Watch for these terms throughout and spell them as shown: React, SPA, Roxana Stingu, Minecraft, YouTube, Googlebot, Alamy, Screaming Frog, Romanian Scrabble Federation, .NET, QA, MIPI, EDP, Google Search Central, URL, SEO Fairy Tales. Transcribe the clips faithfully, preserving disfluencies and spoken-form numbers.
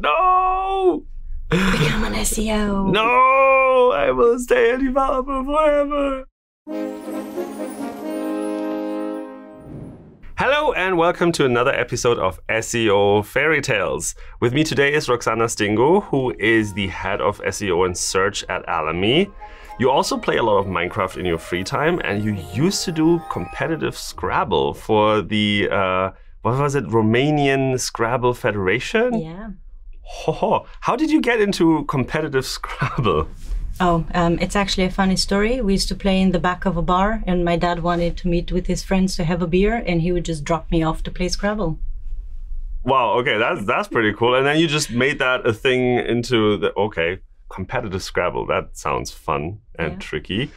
No! Become an S E O. No! I will stay a developer forever. Hello and welcome to another episode of S E O Fairytales. With me today is Roxana Stingu, who is the head of S E O and search at Alamy. You also play a lot of Minecraft in your free time, and you used to do competitive Scrabble for the, uh, what was it, Romanian Scrabble Federation? Yeah. Oh, how did you get into competitive Scrabble? Oh, um, it's actually a funny story. We used to play in the back of a bar, and my dad wanted to meet with his friends to have a beer, and he would just drop me off to play Scrabble. Wow, okay, that's that's pretty cool. And then you just made that a thing into the, okay, competitive Scrabble. That sounds fun and yeah. tricky.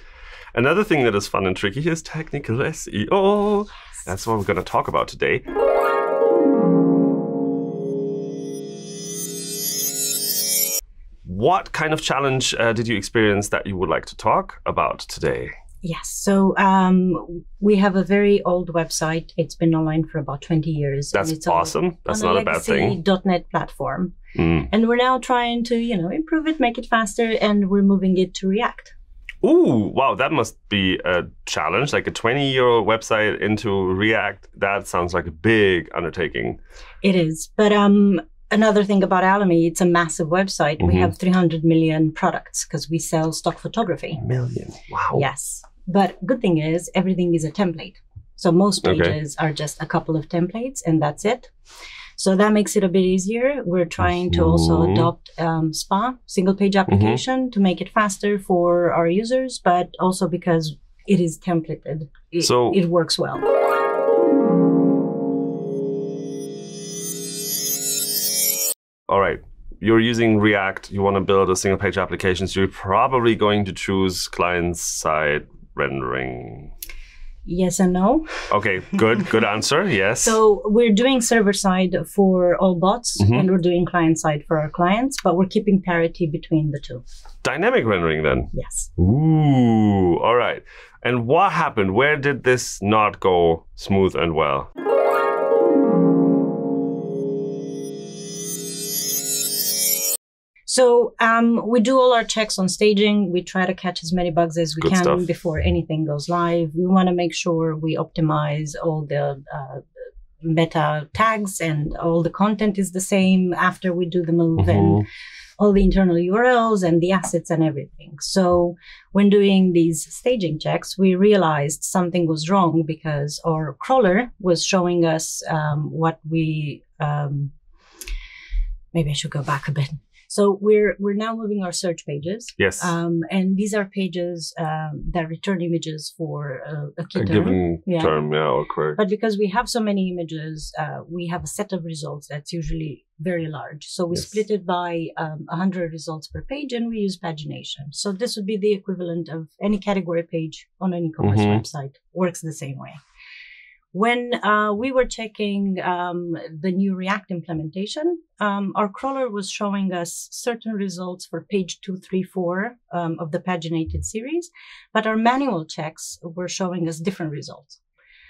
Another thing that is fun and tricky is technical S E O. Yes. That's what we're gonna talk about today. What kind of challenge uh, did you experience that you would like to talk about today? Yes, so um, we have a very old website. It's been online for about twenty years. That's and it's awesome. On, That's on not a bad thing. .NET platform. Mm. And we're now trying to, you know, improve it, make it faster, and we're moving it to React. Ooh, wow, that must be a challenge. Like a twenty-year-old website into React, that sounds like a big undertaking. It is, but... um. Another thing about Alamy, it's a massive website. Mm-hmm. We have three hundred million products because we sell stock photography. A million, wow. Yes, but good thing is everything is a template. So most pages okay. are just a couple of templates and that's it. So that makes it a bit easier. We're trying to also adopt um, S P A, single page application, mm-hmm. to make it faster for our users, but also because it is templated, it, so it works well. All right, you're using React, you want to build a single page application, so you're probably going to choose client-side rendering. Yes and no. Okay, good, good answer, yes. So we're doing server-side for all bots, mm-hmm. and we're doing client-side for our clients, but we're keeping parity between the two. Dynamic rendering then? Yes. Ooh, all right. And what happened? Where did this not go smooth and well? So um, we do all our checks on staging. We try to catch as many bugs as we Good can stuff. before anything goes live. We want to make sure we optimize all the uh, meta tags and all the content is the same after we do the move, mm-hmm. and all the internal U R Ls and the assets and everything. So when doing these staging checks, we realized something was wrong because our crawler was showing us um, what we, um, maybe I should go back a bit. So we're we're now moving our search pages. Yes. Um, and these are pages um, that return images for uh, a key a term. given yeah. term, yeah, or query. But because we have so many images, uh, we have a set of results that's usually very large. So we yes. split it by um, one hundred results per page, and we use pagination. So this would be the equivalent of any category page on an e-commerce mm-hmm. website. Works the same way. When uh, we were checking um, the new React implementation, um, our crawler was showing us certain results for page two, three, four um, of the paginated series, but our manual checks were showing us different results.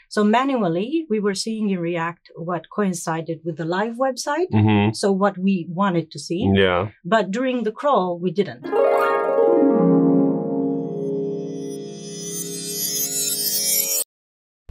So manually, we were seeing in React what coincided with the live website, mm-hmm. so what we wanted to see, yeah. but during the crawl, we didn't.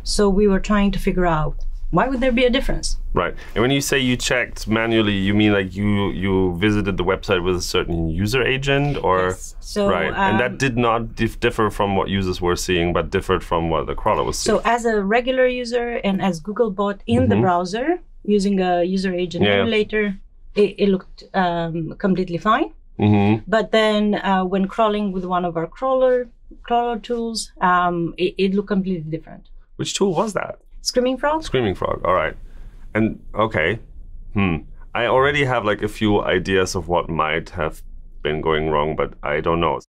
So we were trying to figure out, why would there be a difference? Right. And when you say you checked manually, you mean like you you visited the website with a certain user agent? Or yes. so, right. Um, and that did not dif differ from what users were seeing, but differed from what the crawler was seeing. So as a regular user and as Googlebot in mm-hmm. the browser, using a user agent yeah. emulator, it, it looked um, completely fine. Mm-hmm. But then uh, when crawling with one of our crawler, crawler tools, um, it, it looked completely different. Which tool was that? Screaming Frog. Screaming Frog, all right. And okay, hmm. I already have like a few ideas of what might have been going wrong, but I don't know.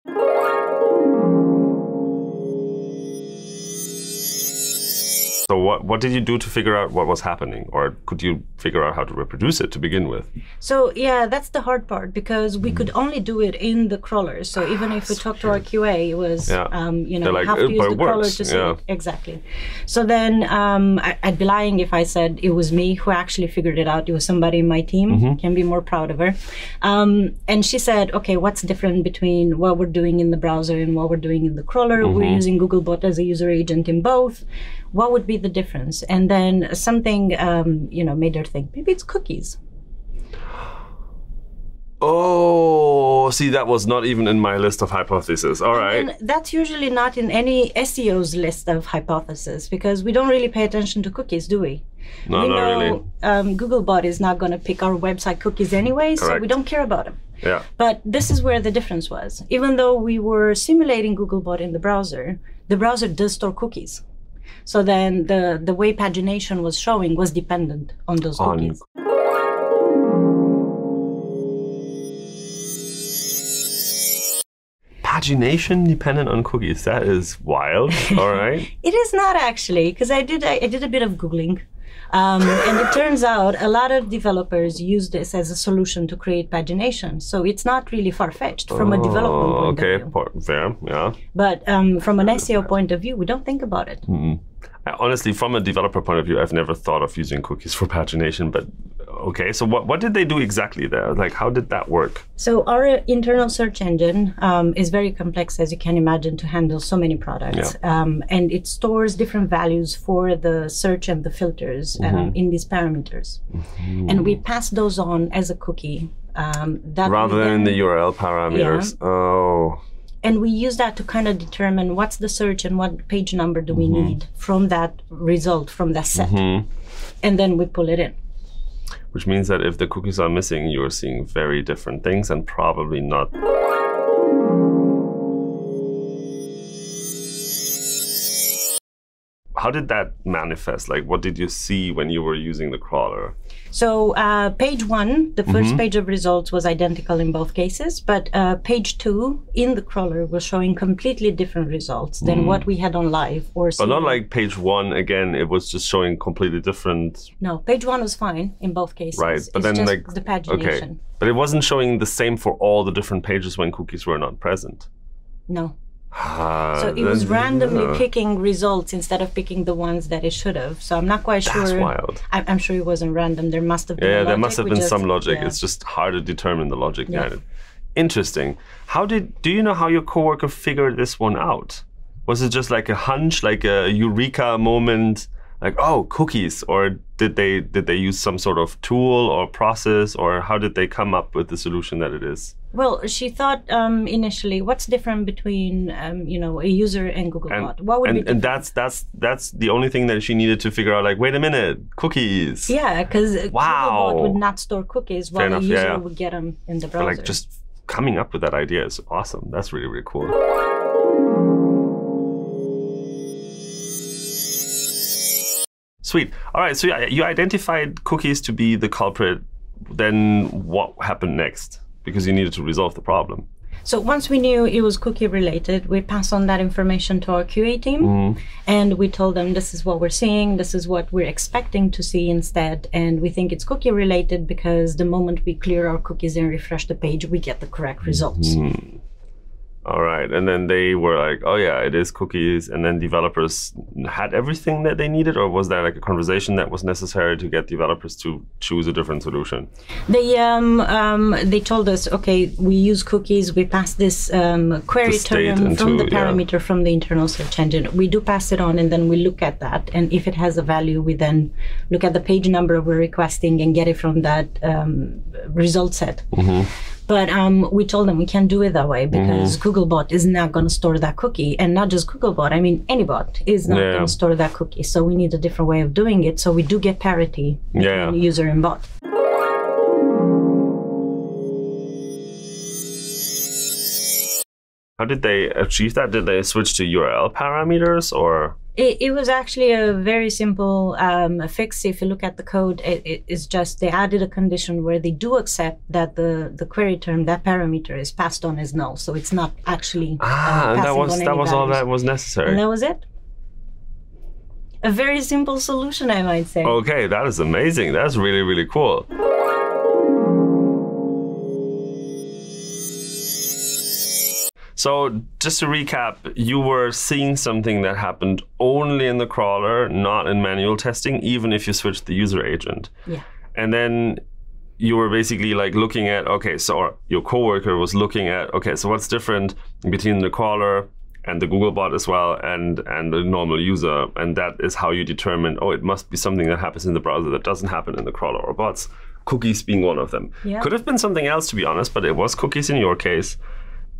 So what, what did you do to figure out what was happening? Or could you figure out how to reproduce it to begin with? So yeah, that's the hard part, because we could only do it in the crawler. So even if we talked to our Q A, it was, yeah. um, you know, like, have to use the crawler to see yeah. it. Exactly. So then um, I, I'd be lying if I said it was me who actually figured it out. It was somebody in my team, mm-hmm. can be more proud of her. Um, and she said, okay, what's different between what we're doing in the browser and what we're doing in the crawler? Mm-hmm. We're using Googlebot as a user agent in both. What would be the difference? And then something, um, you know, made her think, maybe it's cookies. Oh, see, that was not even in my list of hypotheses. All right. And that's usually not in any S E O's list of hypotheses, because we don't really pay attention to cookies, do we? No, we not know, really. Um, Googlebot is not going to pick our website cookies anyway, correct. So we don't care about them. Yeah. But this is where the difference was. Even though we were simulating Googlebot in the browser, the browser does store cookies. So then the, the way pagination was showing was dependent on those on. cookies. Pagination dependent on cookies, that is wild, all right? It is not actually, because I did, I, I did a bit of Googling. Um, and it turns out a lot of developers use this as a solution to create pagination. So it's not really far-fetched from oh, a development point okay. of view. Okay, fair, yeah. But um, from an S E O point of view, we don't think about it. Mm-hmm. I, honestly, from a developer point of view, I've never thought of using cookies for pagination, but okay, so what, what did they do exactly there? Like, how did that work? So our internal search engine um, is very complex, as you can imagine, to handle so many products. Yeah. Um, and it stores different values for the search and the filters um, mm-hmm. in these parameters. Mm-hmm. And we pass those on as a cookie. Um, that Rather than in the U R L parameters. Yeah. Oh. And we use that to kind of determine what's the search and what page number do we mm-hmm. need from that result, from that set. Mm-hmm. And then we pull it in. Which means that if the cookies are missing, you're seeing very different things and probably not. How did that manifest? Like, what did you see when you were using the crawler? So uh, page one, the first mm-hmm. page of results was identical in both cases, but uh, page two in the crawler was showing completely different results than mm. what we had on live or so. But not like page one, again, it was just showing completely different. No, page one was fine in both cases. Right, but it's then just like the pagination. Okay. But it wasn't showing the same for all the different pages when cookies were not present. No. So it was randomly uh, picking results instead of picking the ones that it should have. So I'm not quite that's sure. That's wild. I, I'm sure it wasn't random. There must have been. Yeah, logic. there must have been just, some logic. Yeah. It's just hard to determine the logic yeah. behind it. Interesting. How did? Do you know how your coworker figured this one out? Was it just like a hunch, like a eureka moment, like oh cookies, or did they did they use some sort of tool or process, or how did they come up with the solution that it is? Well, she thought um, initially, what's different between um, you know a user and Googlebot? And, what would and, be different? And that's that's that's the only thing that she needed to figure out. Like, wait a minute, cookies. Yeah, because wow. Googlebot would not store cookies, while enough, the user yeah, yeah. would get them in the browser. But like just coming up with that idea is awesome. That's really really cool. Sweet. All right, so yeah, you identified cookies to be the culprit. Then what happened next? Because you needed to resolve the problem. So once we knew it was cookie related, we passed on that information to our Q A team mm-hmm. and we told them this is what we're seeing, this is what we're expecting to see instead, and we think it's cookie related because the moment we clear our cookies and refresh the page, we get the correct results. Mm-hmm. All right, and then they were like, oh yeah, it is cookies, and then developers had everything that they needed, or was there like a conversation that was necessary to get developers to choose a different solution? They um, um, they told us, okay, we use cookies, we pass this um, query term from the parameter yeah. from the internal search engine. We do pass it on, and then we look at that, and if it has a value, we then look at the page number we're requesting and get it from that um, result set. Mm-hmm. But um, we told them we can't do it that way because mm-hmm. Googlebot is not going to store that cookie. And not just Googlebot, I mean, any bot is not yeah. going to store that cookie. So we need a different way of doing it. So we do get parity between yeah. user and bot. How did they achieve that? Did they switch to U R L parameters or? It, it was actually a very simple um, fix. If you look at the code, it, it, it's just they added a condition where they do accept that the, the query term, that parameter is passed on as null. So it's not actually. Ah, uh, and that was, that was all that was necessary. And that was it. a very simple solution, I might say. Okay, that is amazing. That's really, really cool. So just to recap, you were seeing something that happened only in the crawler, not in manual testing, even if you switched the user agent. Yeah. And then you were basically like looking at, okay, so or your coworker was looking at, okay, so what's different between the crawler and the Googlebot as well and, and the normal user. And that is how you determine, oh, it must be something that happens in the browser that doesn't happen in the crawler or bots, cookies being one of them. Yeah. Could have been something else, to be honest, but it was cookies in your case.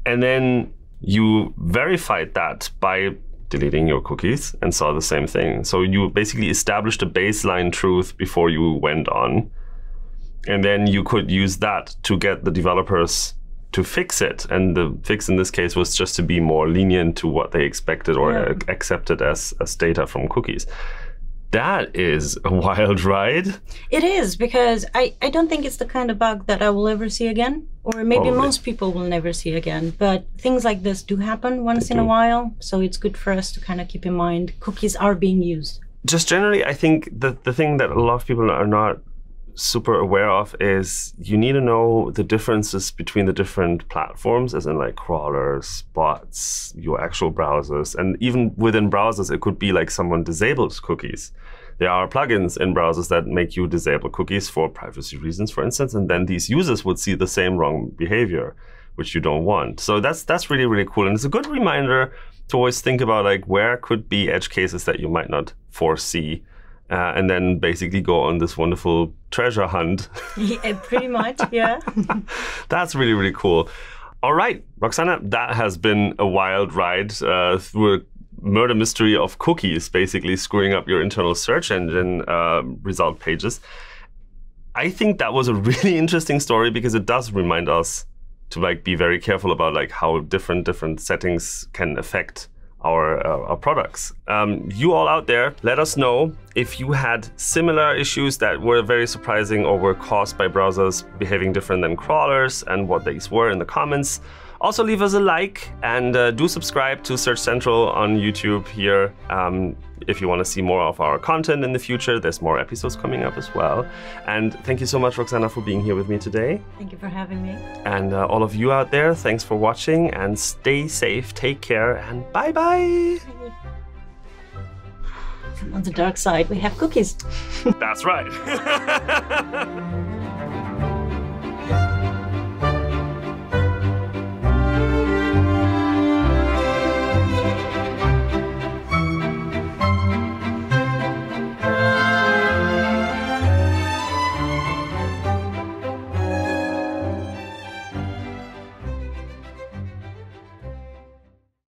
And then you verified that by deleting your cookies and saw the same thing. So you basically established a baseline truth before you went on. And then you could use that to get the developers to fix it. And the fix in this case was just to be more lenient to what they expected or yeah. accepted as, as data from cookies. That is a wild ride. It is, because I, I don't think it's the kind of bug that I will ever see again, or maybe Probably. most people will never see again. But things like this do happen once they in do. a while, so it's good for us to kind of keep in mind cookies are being used. Just generally, I think the, the thing that a lot of people are not super aware of is you need to know the differences between the different platforms, as in like crawlers, bots, your actual browsers. And even within browsers, it could be like someone disables cookies. There are plugins in browsers that make you disable cookies for privacy reasons, for instance, and then these users would see the same wrong behavior, which you don't want. So that's that's really, really cool. And it's a good reminder to always think about like where could be edge cases that you might not foresee. Uh, and then basically go on this wonderful treasure hunt. Yeah, pretty much, yeah. That's really, really cool. All right, Roxana, that has been a wild ride uh, through a murder mystery of cookies, basically screwing up your internal search engine uh, result pages. I think that was a really interesting story because it does remind us to like be very careful about like how different different settings can affect Our, uh, our products. Um, you all out there, let us know if you had similar issues that were very surprising or were caused by browsers behaving different than crawlers and what these were in the comments. Also leave us a like and uh, do subscribe to Search Central on YouTube here. Um, if you want to see more of our content in the future, there's more episodes coming up as well. And thank you so much, Roxana, for being here with me today. Thank you for having me. And uh, all of you out there, thanks for watching and stay safe, take care, and bye-bye. On the dark side, we have cookies. That's right.